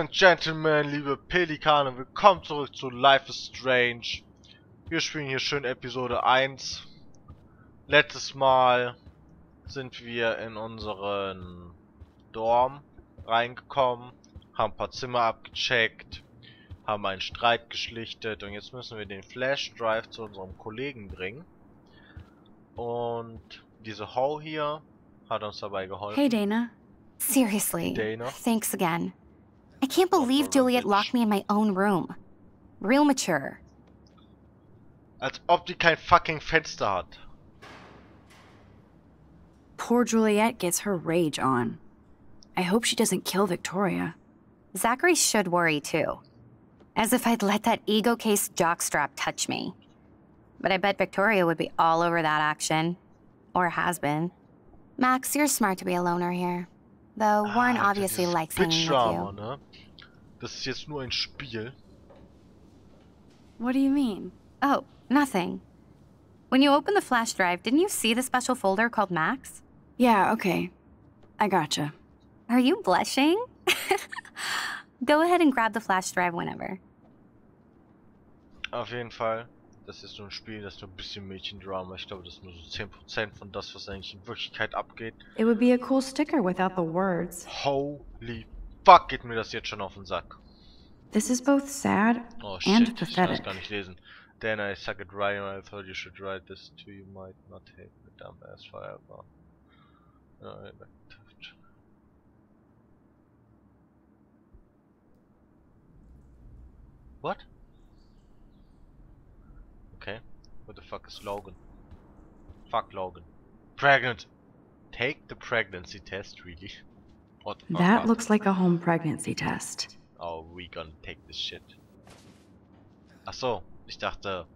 and Gentlemen, liebe Pelikane, willkommen zurück zu Life is Strange. Wir spielen hier schön Episode 1. Letztes Mal sind wir in unseren Dorm reingekommen, haben ein paar Zimmer abgecheckt, haben einen Streit geschlichtet und jetzt müssen wir den Flash-Drive zu unserem Kollegen bringen. Und diese Hau hier hat uns dabei geholfen. Hey Dana. Seriously, Dana. Thanks again. I can't believe Juliet locked me in my own room. Real mature. Als ob die kein fucking Fenster hat. Poor Juliet gets her rage on. I hope she doesn't kill Victoria. Zachary should worry too. As if I'd let that ego case jockstrap touch me. But I bet Victoria would be all over that action. Or has been. Max, you're smart to be a loner here. Though Warren obviously likes hanging with you. Ne? Das ist jetzt nur ein Spiel. What do you mean? Oh, nothing. When you opened the flash drive, didn't you see the special folder called Max? Yeah, okay. I gotcha. Are you blushing? Go ahead and grab the flash drive whenever. Auf jeden Fall. Das ist so ein Spiel, das ist nur ein bisschen Mädchendrama. Ich glaube, das ist nur so 10% von das, was eigentlich in Wirklichkeit abgeht. It would be a cool sticker without the words. Holy fuck, geht mir das jetzt schon auf den Sack. This is both sad and pathetic. Ich kann das gar nicht lesen. Dana, I suck at writing. I thought you should write this too. You might not hate me, dumb ass fireball. No, I like touch. What? Okay, what the fuck is Logan? Fuck Logan. Pregnant! Take the pregnancy test, really? What the fuck? That looks like a home pregnancy test. Oh, we gonna take this shit. Achso, ich dachte...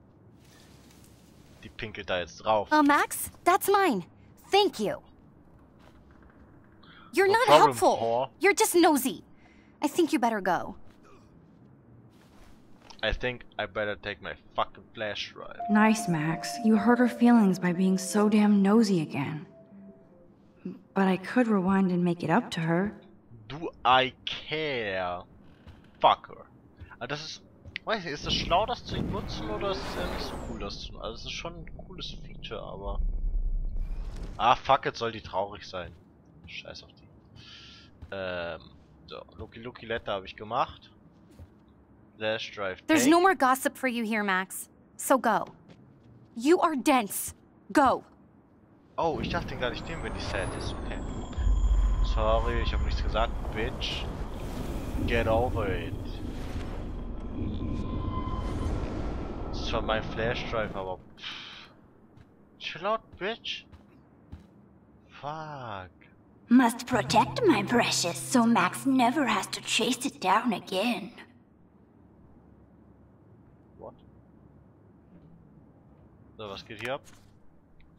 Die pinkelt da jetzt drauf. Oh, Max, that's mine. Thank you. You're not helpful. Whore. You're just nosy. I think you better go. I think I better take my fucking flash drive. Nice, Max. You hurt her feelings by being so damn nosy again. But I could rewind and make it up to her. Do I care? Fuck her. Ah, das ist... Weiß nicht, ist es schlau, das zu nutzen, oder ist es nicht so cool, das zu nutzen? Also es ist schon ein cooles Feature, aber... Ah, fuck, jetzt soll die traurig sein. Scheiß auf die. So, Lucky Lucky Letter habe ich gemacht. Flash drive. There's no more gossip for you here, Max. So go. You are dense. Go. Oh, ich dachte gar nicht, wenn die sad ist. Okay. Sorry, ich habe nichts gesagt, bitch. Get over it. Das ist zwar mein Flash drive, aber. Pff. Chill out, bitch. Fuck. Must protect my precious, so Max never has to chase it down again.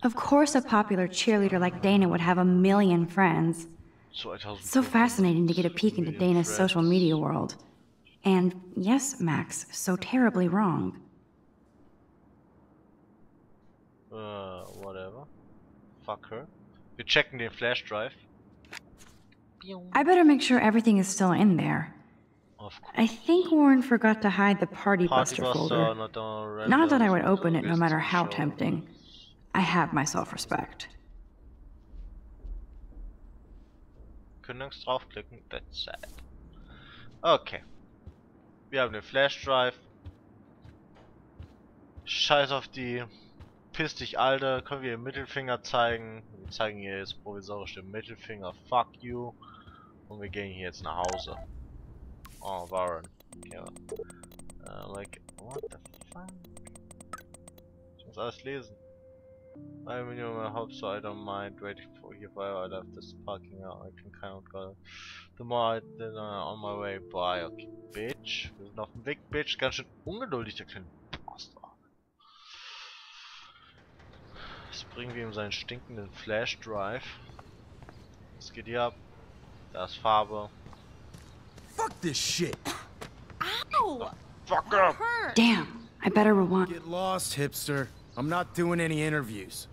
Of course a popular cheerleader like Dana would have a million friends. So fascinating to get a peek into Dana's social media world. And yes, Max, so terribly wrong. Whatever. Fuck her. We're checking the flash drive. I better make sure everything is still in there. I think Warren forgot to hide the Party Buster folder. Not that I would open it no matter how tempting. I have my self-respect. Kündigungs draufklicken, that's sad. Okay. Wir haben den Flash Drive. Scheiß auf die. Piss dich, Alter. Können wir den Mittelfinger zeigen? Wir zeigen hier jetzt provisorisch den Mittelfinger. Fuck you. Und wir gehen hier jetzt nach Hause. Oh, Warren. Okay, like, what the fuck? Ich muss alles lesen. I'm in your hope, so I don't mind waiting for you while I left this parking lot. I can kind of go. The more I then on my way by. Okay, bitch. Wir sind auf dem Weg, bitch. Ganz schön ungeduldig, der kleine Bastard. Jetzt bringen wir ihm seinen stinkenden Flash Drive. Was geht hier ab? Da ist Farbe. Fuck this shit! Ow! Fuck up! Damn, I better rewind. Get lost, hipster. I'm not doing any interviews.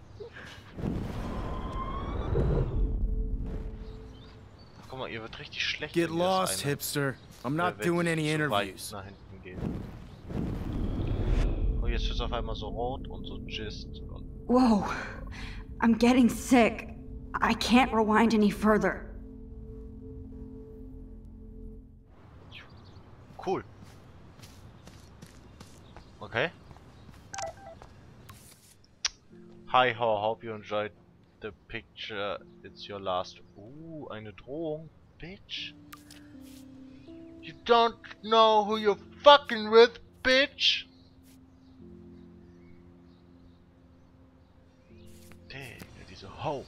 Guck mal, ihr wird richtig schlecht. Get lost, hipster. I'm not doing any Interviews. Nach hinten gehen. Oh, jetzt ist auf einmal so rot und so gist. Whoa, I'm getting sick. I can't rewind any further. Cool. Okay. Hi, how hope you enjoyed the picture. It's your last. Ooh, eine Drohung, bitch. You don't know who you're fucking with, bitch. Dang, diese Ho.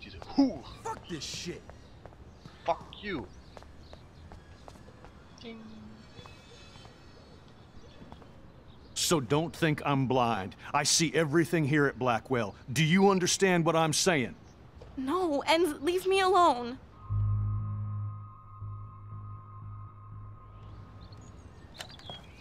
Diese Hu. Fuck this shit. Fuck you. Ding. So don't think I'm blind. I see everything here at Blackwell. Do you understand what I'm saying? No, and leave me alone.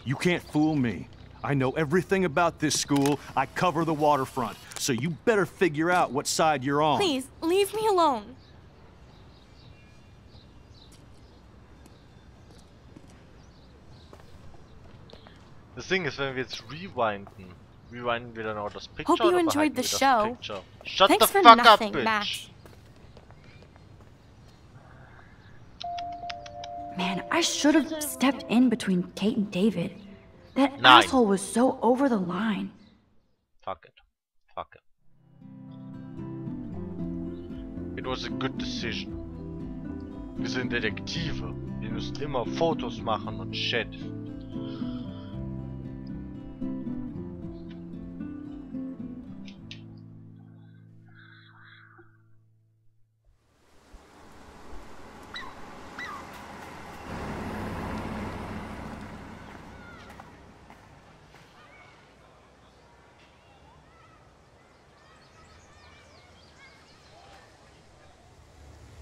You can't fool me. I know everything about this school. I cover the waterfront. So you better figure out what side you're on. Please, leave me alone. The thing is, when we jetzt rewinden wir dann auch das Picture. Hope you enjoyed the show. Shut the fuck up, bitch. Man, I should have stepped in between Kate and David. That asshole was so over the line. Fuck it. Fuck it. It was a good decision. Wir sind Detektive. Wir müssen immer Fotos machen und shit.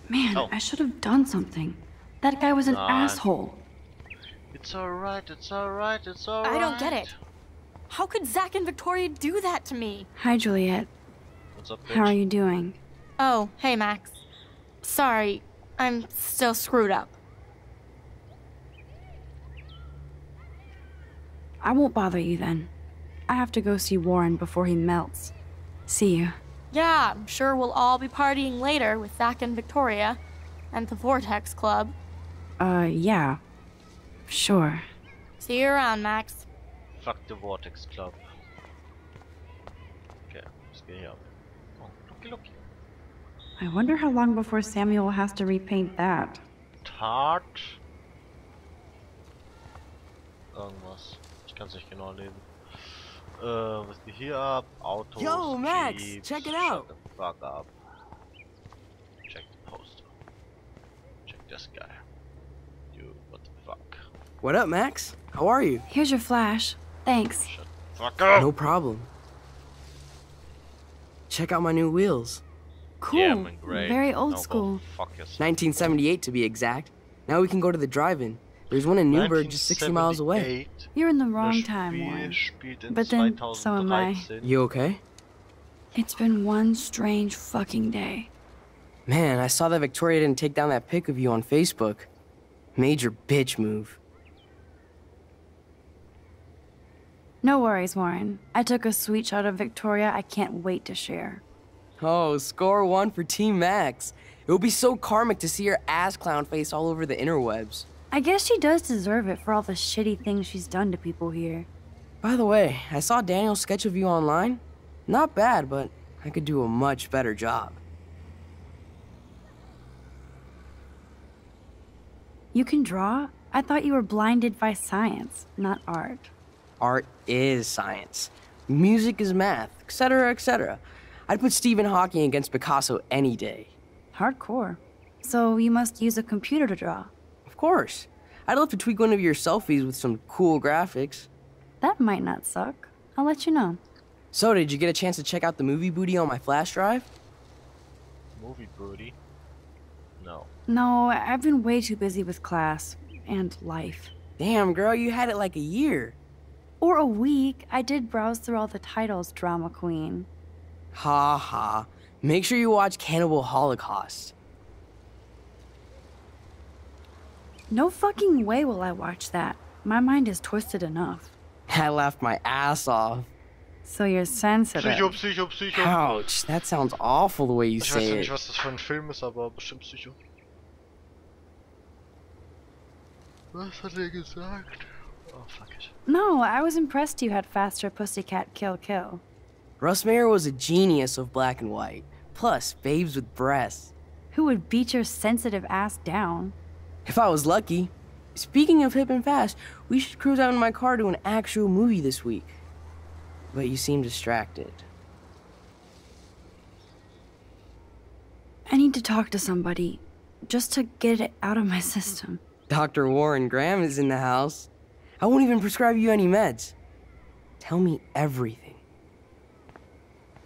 Man, I should have done something. That guy was an asshole. It's alright, it's alright, it's alright. I don't get it. How could Zach and Victoria do that to me? Hi, Juliet. What's up, bitch? How are you doing? Oh, hey, Max. Sorry, I'm still screwed up. I won't bother you then. I have to go see Warren before he melts. See you. Yeah, I'm sure we'll all be partying later with Zach and Victoria and the Vortex Club. Yeah. Sure. See you around, Max. Fuck the Vortex Club. Okay, let's get here. Oh, looky, looky. I wonder how long before Samuel has to repaint that. Tart. Irgendwas. Ich kann's nicht genau lesen. Was geht hier ab? Autos, Yo, Max, Jeeps, check it out. Shut the fuck up. Check the poster. Check this guy. Dude, what the fuck? What up, Max? How are you? Here's your flash. Thanks. Shut the fuck up. No problem. Check out my new wheels. Cool. Yeah, I'm in gray. Very old school. Fuck yourself. 1978 to be exact. Now we can go to the drive-in. There's one in Newburgh just 60 miles away. You're in the wrong time, Warren. But then, so am I. You okay? It's been one strange fucking day. Man, I saw that Victoria didn't take down that pic of you on Facebook. Major bitch move. No worries, Warren. I took a sweet shot of Victoria I can't wait to share. Oh, score one for Team Max. It would be so karmic to see her ass clown face all over the interwebs. I guess she does deserve it for all the shitty things she's done to people here. By the way, I saw Daniel's sketch of you online. Not bad, but I could do a much better job. You can draw? I thought you were blinded by science, not art. Art is science. Music is math, etc., etc. I'd put Stephen Hawking against Picasso any day. Hardcore. So you must use a computer to draw. Of course. I'd love to tweak one of your selfies with some cool graphics. That might not suck. I'll let you know. So, did you get a chance to check out the movie booty on my flash drive? Movie booty? No. No, I've been way too busy with class and life. Damn, girl, you had it like a year. Or a week. I did browse through all the titles, drama queen. Ha ha. Make sure you watch Cannibal Holocaust. No fucking way will I watch that. My mind is twisted enough. I laughed my ass off. So you're sensitive. Psycho, Psycho, Psycho. Ouch, that sounds awful the way you say it. Ich weiß nicht, was das für ein Film ist, aber bestimmt Psycho. Was hat gesagt? Oh, fuck it. No, I was impressed you had Faster Pussycat Kill Kill. Russ Meyer was a genius of black and white. Plus, babes with breasts. Who would beat your sensitive ass down? If I was lucky. Speaking of hip and fast, we should cruise out in my car to an actual movie this week. But you seem distracted. I need to talk to somebody, just to get it out of my system. Dr. Warren Graham is in the house. I won't even prescribe you any meds. Tell me everything.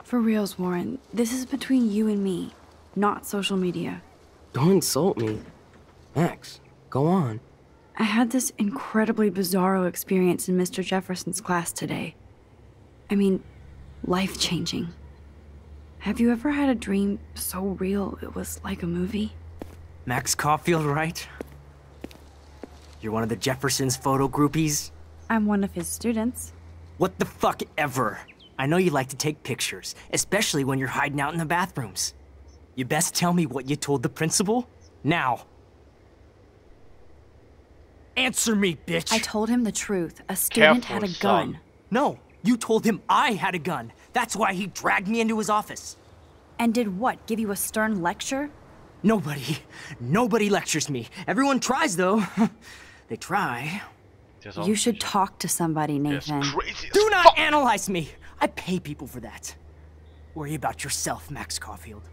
For reals, Warren, this is between you and me, not social media. Don't insult me. Max, go on. I had this incredibly bizarro experience in Mr. Jefferson's class today. I mean, life-changing. Have you ever had a dream so real it was like a movie? Max Caulfield, right? You're one of the Jefferson's photo groupies? I'm one of his students. What the fuck ever? I know you like to take pictures, especially when you're hiding out in the bathrooms. You best tell me what you told the principal, now. Answer me, bitch! I told him the truth. A student had a gun. Son. No. You told him I had a gun. That's why he dragged me into his office. And did what? Give you a stern lecture? Nobody lectures me. Everyone tries, though. They try. You should talk to somebody, Nathan. Do not analyze me. I pay people for that. Worry about yourself, Max Caulfield.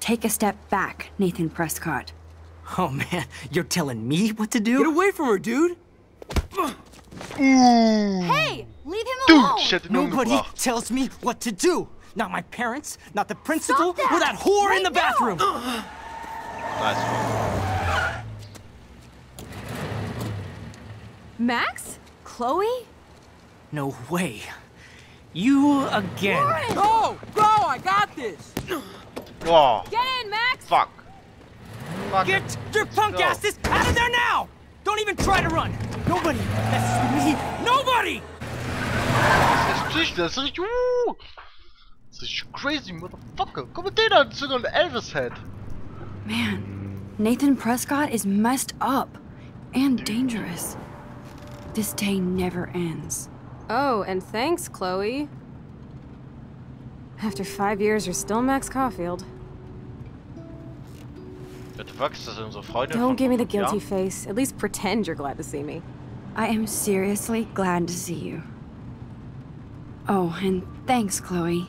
Take a step back, Nathan Prescott. Oh man, you're telling me what to do? Get away from her, dude! Hey! Leave him alone! Dude, nobody tells me what to do! Not my parents, not the principal, that. Or that whore in the bathroom! Nice. Max? Chloe? No way. You again. Warren. Go! I got this! Whoa. Get in, Max! Fuck. Get your punk asses out of there now! Don't even try to run! Nobody! That's me! Nobody! This is crazy, motherfucker! Come with Dana and sing on the Elvis head! Man, Nathan Prescott is messed up and dangerous. This day never ends. Oh, and thanks, Chloe. After 5 years, you're still Max Caulfield. Don't give me the guilty face. At least pretend you're glad to see me. I am seriously glad to see you. Oh, and thanks, Chloe.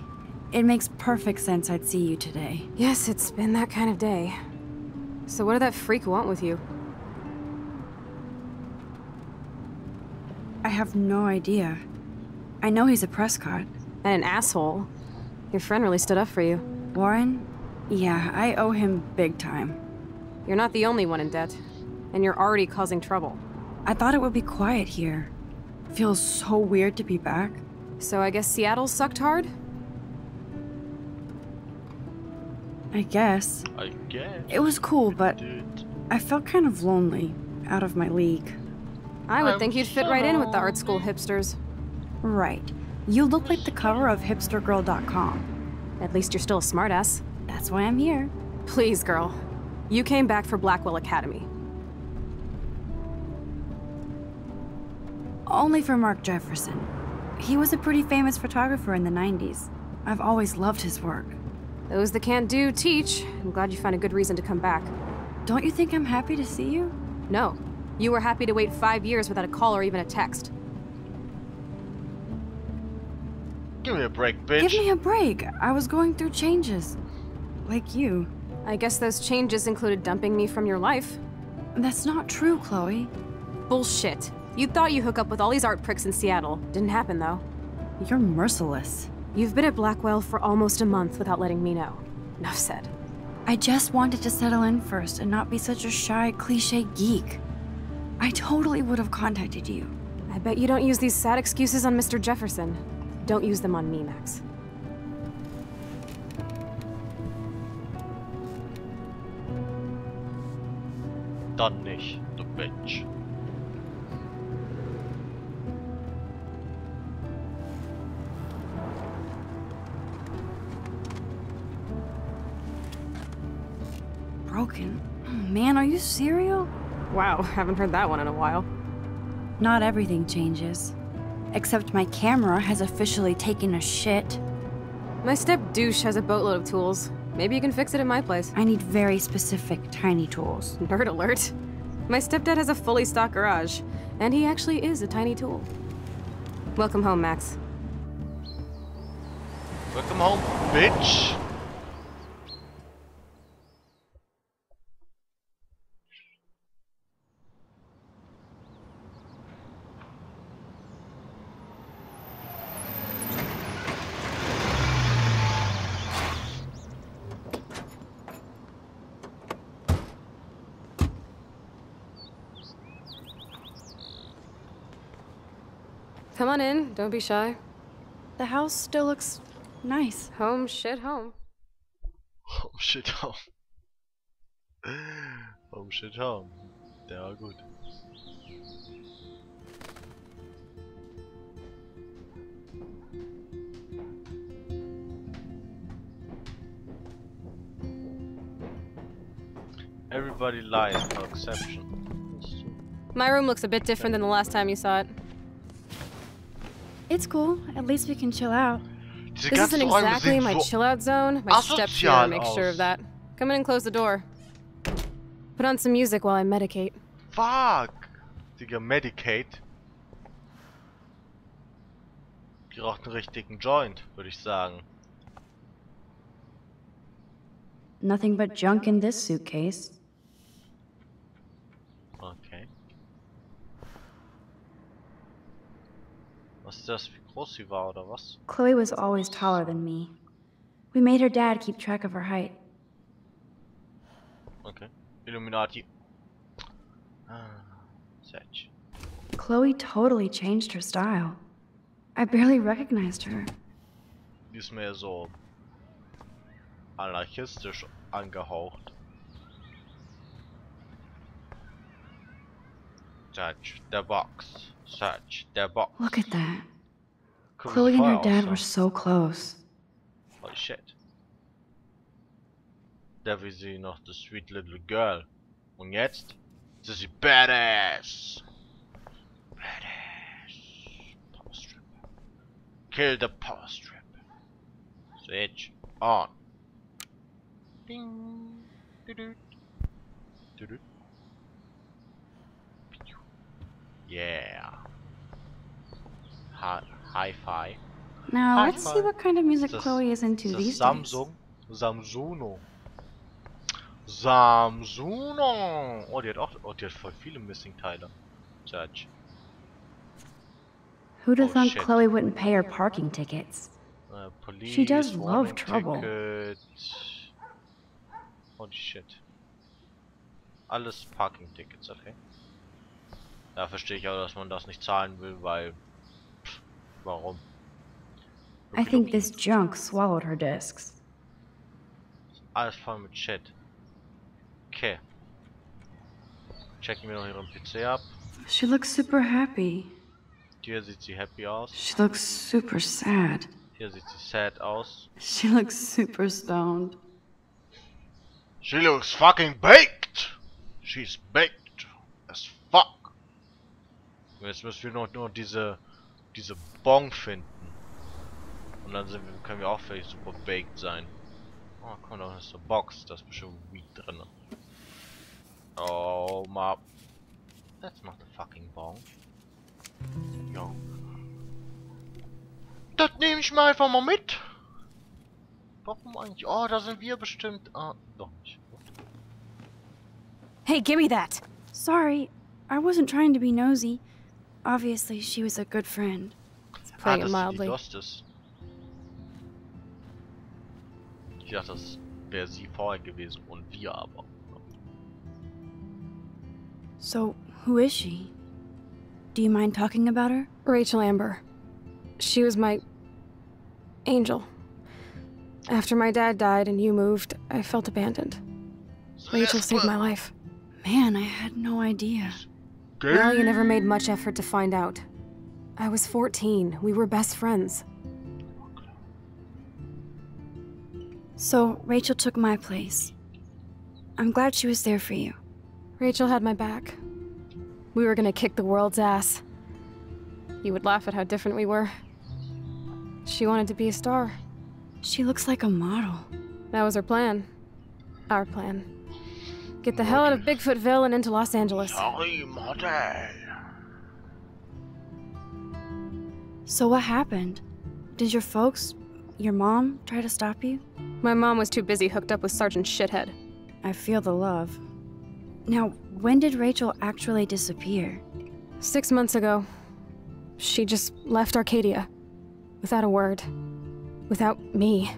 It makes perfect sense I'd see you today. Yes, it's been that kind of day. So what did that freak want with you? I have no idea. I know he's a Prescott. And an asshole. Your friend really stood up for you. Warren? Yeah, I owe him big time. You're not the only one in debt, and you're already causing trouble. I thought it would be quiet here. Feels so weird to be back. So I guess Seattle sucked hard? I guess. It was cool, but I felt kind of lonely, out of my league. I would think you'd fit right in with the art school hipsters. Right. You look like the cover of hipstergirl.com. At least you're still a smartass. That's why I'm here. Please, girl. You came back for Blackwell Academy. Only for Mark Jefferson. He was a pretty famous photographer in the 90s. I've always loved his work. Those that can't do, teach. I'm glad you found a good reason to come back. Don't you think I'm happy to see you? No. You were happy to wait 5 years without a call or even a text. Give me a break, bitch. Give me a break. I was going through changes. Like you. I guess those changes included dumping me from your life. That's not true, Chloe. Bullshit. You thought you hook up with all these art pricks in Seattle. Didn't happen, though. You're merciless. You've been at Blackwell for almost a month without letting me know. Enough said. I just wanted to settle in first and not be such a shy, cliche geek. I totally would have contacted you. I bet you don't use these sad excuses on Mr. Jefferson. Don't use them on me, Max. dann nicht, du Bitch. Broken? Man, are you serial? Wow, haven't heard that one in a while. Not everything changes. Except my camera has officially taken a shit. My step-douche has a boatload of tools. Maybe you can fix it at my place. I need very specific tiny tools. Nerd alert. My stepdad has a fully stocked garage, and he actually is a tiny tool. Welcome home, Max. Welcome home, bitch. Come on in, don't be shy. The house still looks nice. Home shit home. Home shit home. Home shit home. Der war gut. Everybody lies, no exception. My room looks a bit different than the last time you saw it. It's cool. At least we can chill out. This isn't exactly my chill-out zone. My stepdad makes sure of that. Come in and close the door. Put on some music while I medicate. Fuck! Digga, medicate. Die raucht einen richtigen Joint, würde ich sagen. Nothing but junk in this suitcase. Chloe was always taller than me. We made her dad keep track of her height. Okay. Illuminati. Satch. Chloe totally changed her style. I barely recognized her. Die ist mehr so anarchistisch angehaucht. Satch, the box. Search their box. Look at that. Chloe and her dad were so close. Holy shit. Da war sie noch the sweet little girl. Und jetzt ist sie badass. Badass. Power strip. Kill the power strip. Switch on. Ding. Doo-doo. Doo-doo. Yeah. Hi-fi. Now hi let's see what kind of music Chloe is into these Samsung days. Samsung. Samsung. Oh, die hat auch, oh, die hat voll viele Missing-Teile. Judge. Who'd have thought Chloe wouldn't pay her parking tickets? Police, she does love trouble. Ticket. Holy shit. Alles Parking-Tickets, okay? Da verstehe ich auch, dass man das nicht zahlen will, weil pff, warum? I think this junk swallowed her discs. Alles voll mit Shit. Okay. Checken wir noch ihren PC ab. She looks super happy. Hier sieht sie happy aus. She looks super sad. Hier sieht sie sad aus. She looks super stoned. She looks fucking baked. She's baked as fuck. Jetzt müssen wir noch nur diese Bon finden. Und dann sind wir, können wir auch vielleicht super baked sein. Oh, komm, da ist eine Box. Da ist bestimmt Weed drin. Oh, ma. That's not the fucking Bon. Jo. Das nehme ich mal einfach mal mit. Warum eigentlich? Oh, da sind wir bestimmt. Ah, doch nicht. Hey, give me that. Sorry, I wasn't trying to be nosy. Obviously, she was a good friend. Let's put it mildly. Ich dachte, das wäre sie vorher gewesen und wir aber. So, who is she? Do you mind talking about her? Rachel Amber. She was my angel. After my dad died and you moved, I felt abandoned. Rachel saved my life. Man, I had no idea. Well, you never made much effort to find out. I was 14. We were best friends. So, Rachel took my place. I'm glad she was there for you. Rachel had my back. We were gonna kick the world's ass. You would laugh at how different we were. She wanted to be a star. She looks like a model. That was her plan. Our plan. Get the hell out of Bigfootville and into Los Angeles. So what happened? Did your folks, your mom, try to stop you? My mom was too busy hooked up with Sergeant Shithead. I feel the love. Now, when did Rachel actually disappear? 6 months ago. She just left Arcadia. Without a word. Without me.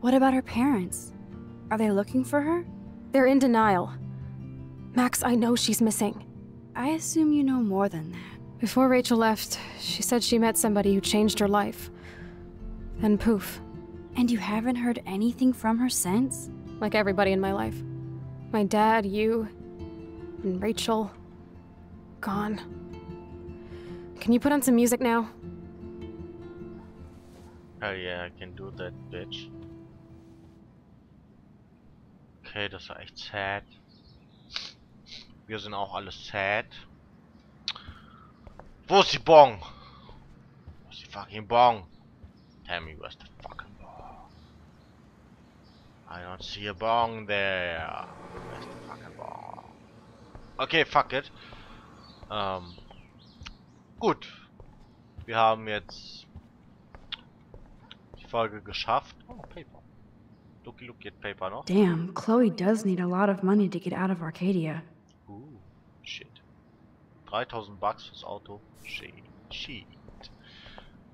What about her parents? Are they looking for her? They're in denial. Max, I know she's missing. I assume you know more than that. Before Rachel left, she said she met somebody who changed her life. Then poof. And you haven't heard anything from her since? Like everybody in my life. My dad, you, and Rachel. Gone. Can you put on some music now? Oh yeah, I can do that, bitch. Okay, das war echt sad. Wir sind auch alle sad. Wo ist die Bong? Wo ist die fucking Bong? Tell me where's the fucking Bong. I don't see a Bong there. Where's the fucking Bong? Okay, fuck it. Gut, wir haben jetzt die Folge geschafft. Oh, Paper. Looky, look at Paper noch. Damn, Chloe does need a lot of money to get out of Arcadia. Ooh, shit. 3000 Bucks fürs Auto. Shit.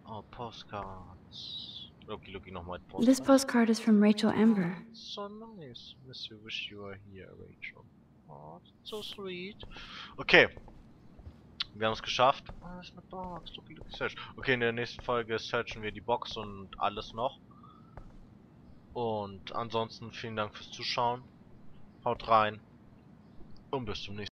Oh, postcards. Looky, looky, nochmal postcards. This postcard is from Rachel Amber. Oh, so nice. Miss you, wish you were here, Rachel. Oh, that's so sweet. Okay. Wir haben es geschafft. Ah, ist eine Box. Okay, in der nächsten Folge searchen wir die Box und alles noch. Und ansonsten vielen Dank fürs Zuschauen. Haut rein. Und bis zum nächsten Mal.